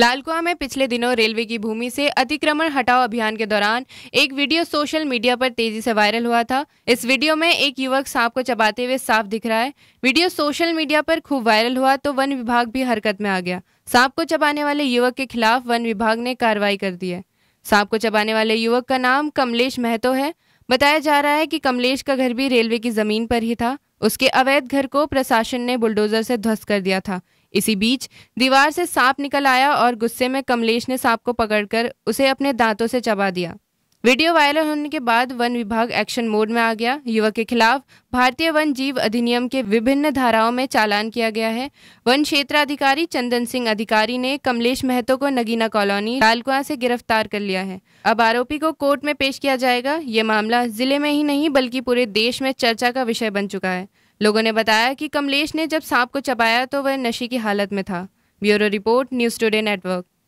लालकुआं में पिछले दिनों रेलवे की भूमि से अतिक्रमण हटाओ अभियान के दौरान एक वीडियो सोशल मीडिया पर तेजी से वायरल हुआ था। इस वीडियो में एक युवक सांप को चबाते हुए साफ दिख रहा है। वीडियो सोशल मीडिया पर खूब वायरल हुआ तो वन विभाग भी हरकत में आ गया। सांप को चबाने वाले युवक के खिलाफ वन विभाग ने कार्रवाई कर दी है। सांप को चबाने वाले युवक का नाम कमलेश महतो है। बताया जा रहा है कि कमलेश का घर भी रेलवे की जमीन पर ही था। उसके अवैध घर को प्रशासन ने बुलडोजर से ध्वस्त कर दिया था। इसी बीच दीवार से सांप निकल आया और गुस्से में कमलेश ने सांप को पकड़कर उसे अपने दांतों से चबा दिया। वीडियो वायरल होने के बाद वन विभाग एक्शन मोड में आ गया। युवक के खिलाफ भारतीय वन जीव अधिनियम के विभिन्न धाराओं में चालान किया गया है। वन क्षेत्राधिकारी चंदन सिंह अधिकारी ने कमलेश महतो को नगीना कॉलोनी लालकुआं से गिरफ्तार कर लिया है। अब आरोपी को कोर्ट में पेश किया जाएगा। ये मामला जिले में ही नहीं बल्कि पूरे देश में चर्चा का विषय बन चुका है। लोगों ने बताया कि कमलेश ने जब सांप को चबाया तो वह नशे की हालत में था। Bureau report, news today network.